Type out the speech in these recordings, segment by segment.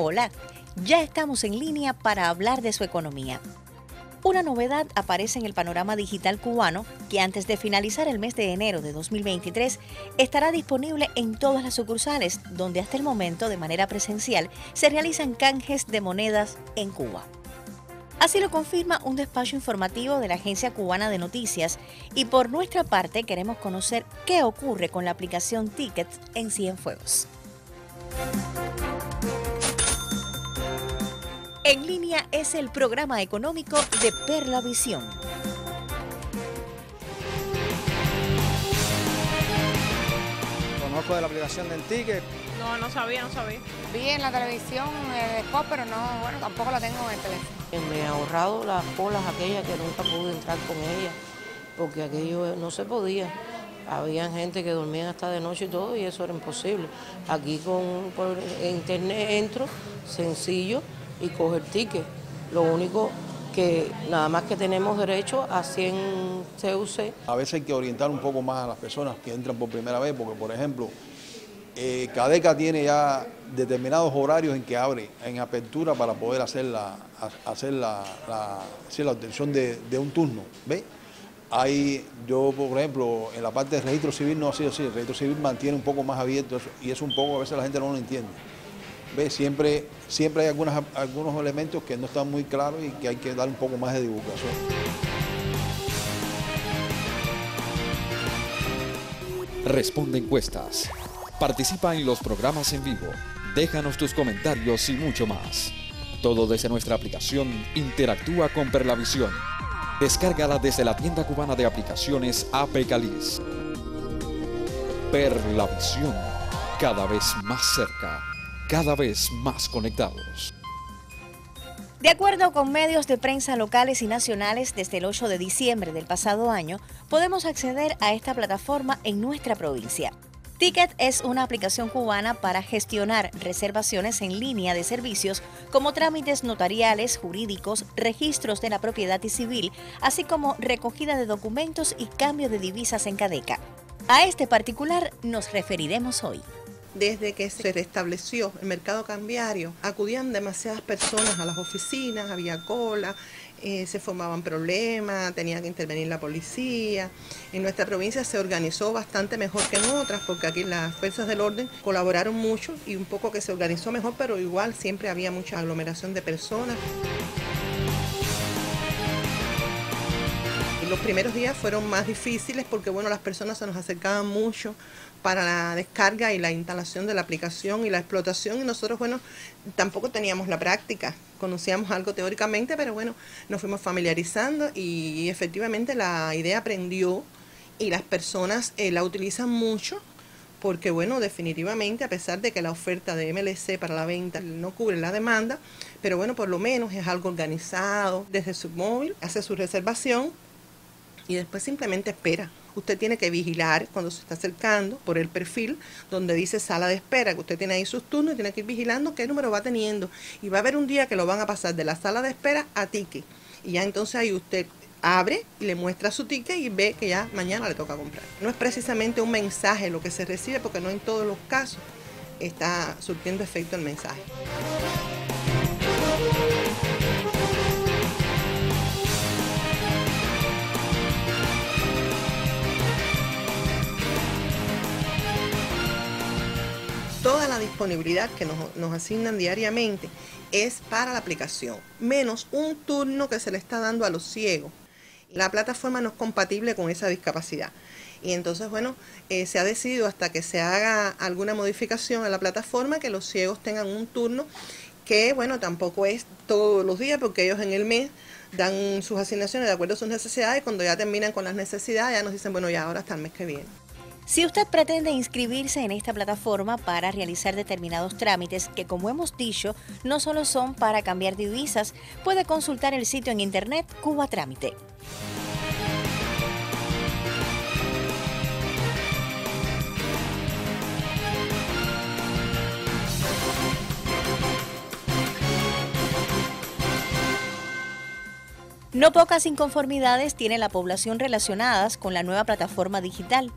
Hola, ya estamos en línea para hablar de su economía. Una novedad aparece en el panorama digital cubano que antes de finalizar el mes de enero de 2023 estará disponible en todas las sucursales donde hasta el momento de manera presencial se realizan canjes de monedas en Cuba. Así lo confirma un despacho informativo de la Agencia Cubana de Noticias y por nuestra parte queremos conocer qué ocurre con la aplicación Ticket en Cienfuegos. En línea es el programa económico de Perla Visión. ¿Conozco de la aplicación del Ticket? No sabía. Vi en la televisión después, pero no, bueno, tampoco la tengo en el teléfono. Me he ahorrado las colas aquellas que nunca pude entrar con ellas, porque aquello no se podía. Había gente que dormía hasta de noche y todo, y eso era imposible. Aquí por internet entro, sencillo, y coge el ticket. Lo único que nada más que tenemos derecho a 100 CUC. A veces hay que orientar un poco más a las personas que entran por primera vez, porque por ejemplo, Cadeca tiene ya determinados horarios en que abre, en apertura para poder hacer la obtención de un turno. ¿Ve? Ahí yo, por ejemplo, en la parte del registro civil no ha sido así, el registro civil mantiene un poco más abierto eso, y eso un poco a veces la gente no lo entiende. ¿Ve? Siempre hay algunos elementos que no están muy claros y que hay que dar un poco más de divulgación. Responde encuestas. Participa en los programas en vivo. Déjanos tus comentarios y mucho más. Todo desde nuestra aplicación. Interactúa con Perla Visión. Descárgala desde la tienda cubana de aplicaciones Apecalix. Perla Visión. Cada vez más cerca. Cada vez más conectados. De acuerdo con medios de prensa locales y nacionales, desde el 8 de diciembre del pasado año, podemos acceder a esta plataforma en nuestra provincia. Ticket es una aplicación cubana para gestionar reservaciones en línea de servicios como trámites notariales, jurídicos, registros de la propiedad y civil, así como recogida de documentos y cambio de divisas en Cadeca. A este particular nos referiremos hoy. Desde que se restableció el mercado cambiario, acudían demasiadas personas a las oficinas, había cola, se formaban problemas, tenía que intervenir la policía. En nuestra provincia se organizó bastante mejor que en otras, porque aquí las fuerzas del orden colaboraron mucho y un poco que se organizó mejor, pero igual siempre había mucha aglomeración de personas. Los primeros días fueron más difíciles porque, bueno, las personas se nos acercaban mucho para la descarga y la instalación de la aplicación y la explotación, y nosotros, bueno, tampoco teníamos la práctica, conocíamos algo teóricamente, pero bueno, nos fuimos familiarizando y efectivamente la idea prendió y las personas la utilizan mucho porque, bueno, definitivamente, a pesar de que la oferta de MLC para la venta no cubre la demanda, pero bueno, por lo menos es algo organizado. Desde su móvil hace su reservación y después simplemente espera. Usted tiene que vigilar cuando se está acercando por el perfil donde dice sala de espera, que usted tiene ahí sus turnos y tiene que ir vigilando qué número va teniendo. Y va a haber un día que lo van a pasar de la sala de espera a ticket. Y ya entonces ahí usted abre y le muestra su ticket y ve que ya mañana le toca comprar. No es precisamente un mensaje lo que se recibe, porque no en todos los casos está surtiendo efecto el mensaje. Toda la disponibilidad que nos asignan diariamente es para la aplicación, menos un turno que se le está dando a los ciegos. La plataforma no es compatible con esa discapacidad. Y entonces, bueno, se ha decidido hasta que se haga alguna modificación a la plataforma que los ciegos tengan un turno que, bueno, tampoco es todos los días porque ellos en el mes dan sus asignaciones de acuerdo a sus necesidades. Cuando ya terminan con las necesidades ya nos dicen, bueno, ya ahora hasta el mes que viene. Si usted pretende inscribirse en esta plataforma para realizar determinados trámites que, como hemos dicho, no solo son para cambiar divisas, puede consultar el sitio en internet Cuba Trámite. No pocas inconformidades tiene la población relacionadas con la nueva plataforma digital.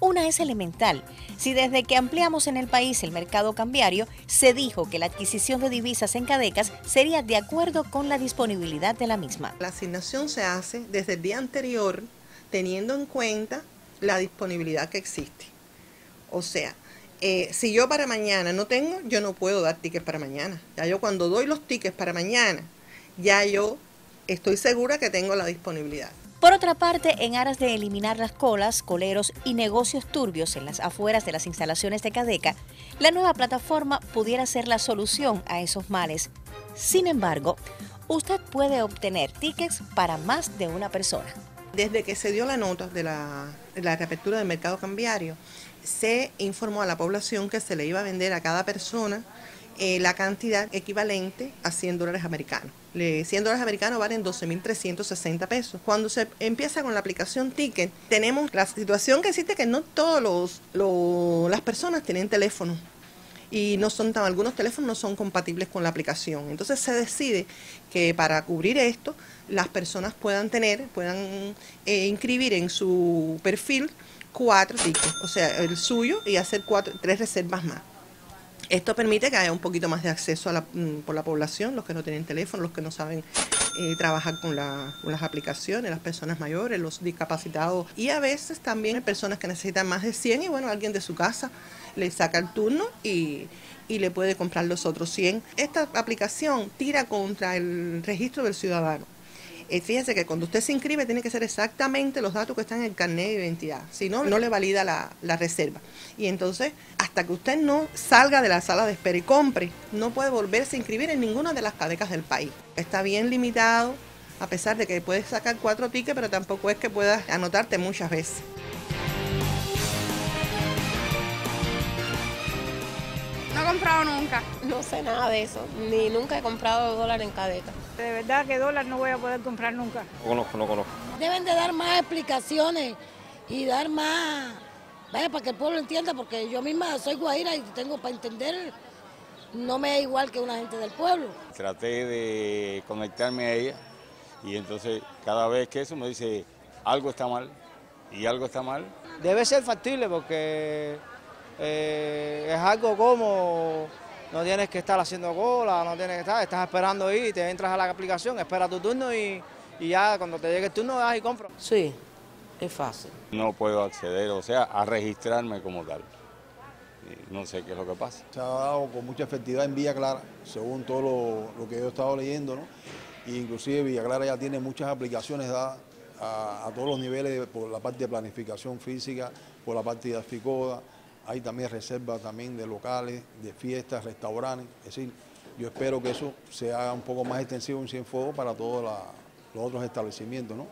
Una es elemental. Si desde que ampliamos en el país el mercado cambiario, se dijo que la adquisición de divisas en Cadecas sería de acuerdo con la disponibilidad de la misma. La asignación se hace desde el día anterior, teniendo en cuenta la disponibilidad que existe. O sea, si yo para mañana no tengo, yo no puedo dar tickets para mañana. Ya yo cuando doy los tickets para mañana, ya yo estoy segura que tengo la disponibilidad. Por otra parte, en aras de eliminar las colas, coleros y negocios turbios en las afueras de las instalaciones de Cadeca, la nueva plataforma pudiera ser la solución a esos males. Sin embargo, usted puede obtener tickets para más de una persona. Desde que se dio la nota de la reapertura del mercado cambiario, se informó a la población que se le iba a vender a cada persona la cantidad equivalente a $100 americanos. $100 americanos valen 12.360 pesos. Cuando se empieza con la aplicación Ticket, tenemos la situación que existe que no todas las personas tienen teléfono y no son algunos teléfonos no son compatibles con la aplicación. Entonces se decide que para cubrir esto, las personas puedan inscribir en su perfil 4 tickets, o sea, el suyo, y hacer 3 reservas más. Esto permite que haya un poquito más de acceso por la población, los que no tienen teléfono, los que no saben trabajar con las aplicaciones, las personas mayores, los discapacitados. Y a veces también hay personas que necesitan más de 100 y bueno, alguien de su casa le saca el turno y le puede comprar los otros 100. Esta aplicación tira contra el registro del ciudadano. Fíjese que cuando usted se inscribe tiene que ser exactamente los datos que están en el carnet de identidad, si no, no le valida la reserva. Y entonces, hasta que usted no salga de la sala de espera y compre, no puede volverse a inscribir en ninguna de las cadecas del país. Está bien limitado, a pesar de que puedes sacar 4 tickets, pero tampoco es que puedas anotarte muchas veces. No he comprado nunca. No sé nada de eso, ni nunca he comprado dólar en Cadeca. De verdad que dólar no voy a poder comprar nunca. No conozco. Deben de dar más explicaciones y dar más, vaya, para que el pueblo entienda, porque yo misma soy guajira y tengo para entender, no me es igual que una gente del pueblo. Traté de conectarme a ella y entonces cada vez que eso me dice algo está mal y algo está mal. Debe ser factible porque es algo como no tienes que estar haciendo cola, no tienes que estar, estás esperando ahí, te entras a la aplicación, esperas tu turno y ya cuando te llegue el turno vas y compras. Sí, es fácil. No puedo acceder, o sea, a registrarme como tal. No sé qué es lo que pasa. Se ha dado con mucha efectividad en Villa Clara, según todo lo que yo he estado leyendo, ¿no? E inclusive Villa Clara ya tiene muchas aplicaciones dadas a todos los niveles, por la parte de planificación física, por la parte de FICODA. Hay también reservas también de locales, de fiestas, restaurantes. Es decir, yo espero que eso sea un poco más extensivo en Cienfuegos para todos los otros establecimientos, ¿no?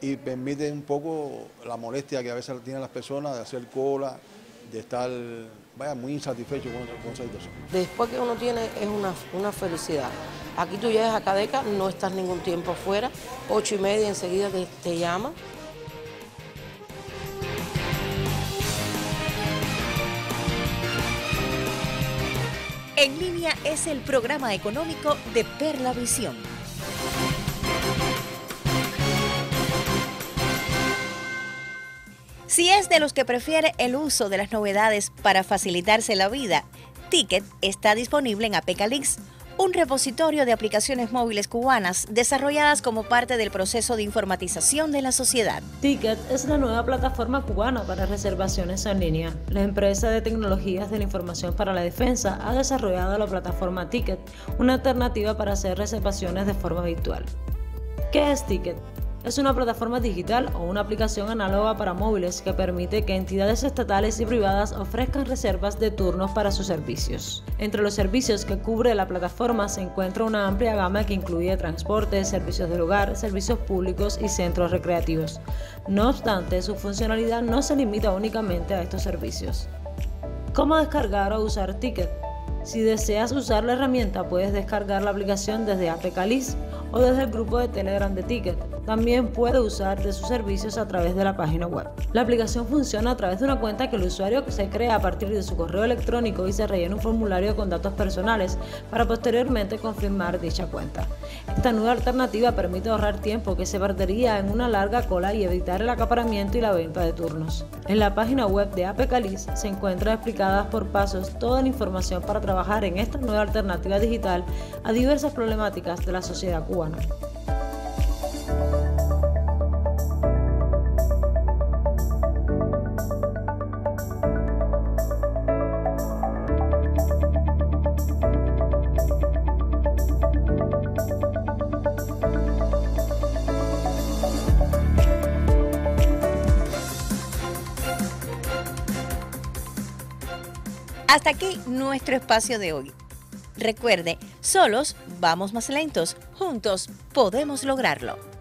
Y permite un poco la molestia que a veces tienen las personas de hacer cola, de estar, vaya, muy insatisfecho con esa situación. Después que uno tiene es una felicidad. Aquí tú llegas a Cadeca, no estás ningún tiempo afuera, 8:30 enseguida te llaman. En línea es el programa económico de Perla Visión. Si es de los que prefiere el uso de las novedades para facilitarse la vida, Ticket está disponible en Apecalix, un repositorio de aplicaciones móviles cubanas desarrolladas como parte del proceso de informatización de la sociedad. Ticket es la nueva plataforma cubana para reservaciones en línea. La empresa de tecnologías de la información para la defensa ha desarrollado la plataforma Ticket, una alternativa para hacer reservaciones de forma virtual. ¿Qué es Ticket? Es una plataforma digital o una aplicación análoga para móviles que permite que entidades estatales y privadas ofrezcan reservas de turnos para sus servicios. Entre los servicios que cubre la plataforma se encuentra una amplia gama que incluye transporte, servicios del hogar, servicios públicos y centros recreativos. No obstante, su funcionalidad no se limita únicamente a estos servicios. ¿Cómo descargar o usar Ticket? Si deseas usar la herramienta, puedes descargar la aplicación desde Apkalis o desde el grupo de Telegram de Ticket. También puede usar de sus servicios a través de la página web. La aplicación funciona a través de una cuenta que el usuario se crea a partir de su correo electrónico y se rellena un formulario con datos personales para posteriormente confirmar dicha cuenta. Esta nueva alternativa permite ahorrar tiempo que se perdería en una larga cola y evitar el acaparamiento y la venta de turnos. En la página web de Apekalis se encuentra explicada por pasos toda la información para trabajar en esta nueva alternativa digital a diversas problemáticas de la sociedad cubana. Hasta aquí nuestro espacio de hoy. Recuerde, solos vamos más lentos, juntos podemos lograrlo.